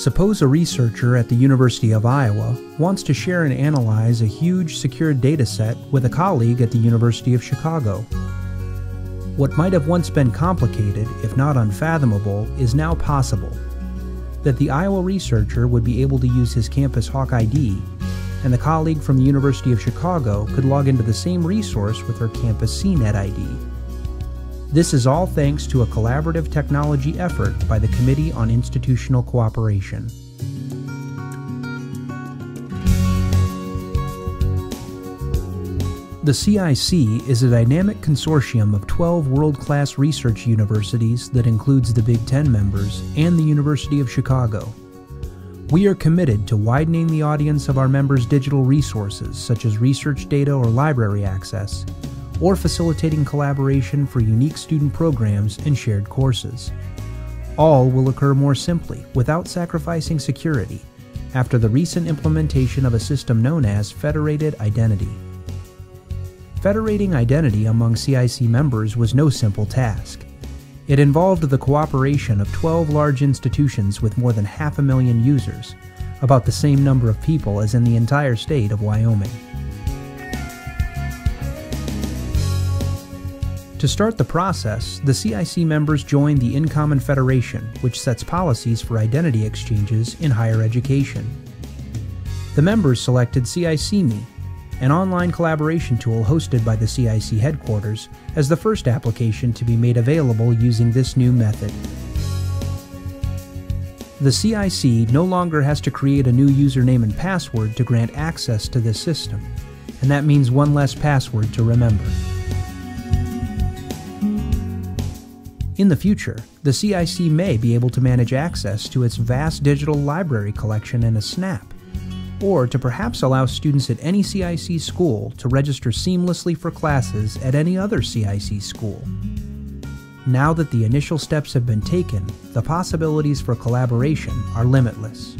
Suppose a researcher at the University of Iowa wants to share and analyze a huge secured data set with a colleague at the University of Chicago. What might have once been complicated, if not unfathomable, is now possible. That the Iowa researcher would be able to use his campus Hawk ID, and the colleague from the University of Chicago could log into the same resource with her campus CNET ID. This is all thanks to a collaborative technology effort by the Committee on Institutional Cooperation. The CIC is a dynamic consortium of 12 world-class research universities that includes the Big Ten members and the University of Chicago. We are committed to widening the audience of our members' digital resources, such as research data or library access, or facilitating collaboration for unique student programs and shared courses. All will occur more simply, without sacrificing security, after the recent implementation of a system known as Federated Identity. Federating identity among CIC members was no simple task. It involved the cooperation of 12 large institutions with more than 500,000 users, about the same number of people as in the entire state of Wyoming. To start the process, the CIC members joined the InCommon Federation, which sets policies for identity exchanges in higher education. The members selected CICMe, an online collaboration tool hosted by the CIC headquarters, as the first application to be made available using this new method. The CIC no longer has to create a new username and password to grant access to this system, and that means one less password to remember. In the future, the CIC may be able to manage access to its vast digital library collection in a snap, or to perhaps allow students at any CIC school to register seamlessly for classes at any other CIC school. Now that the initial steps have been taken, the possibilities for collaboration are limitless.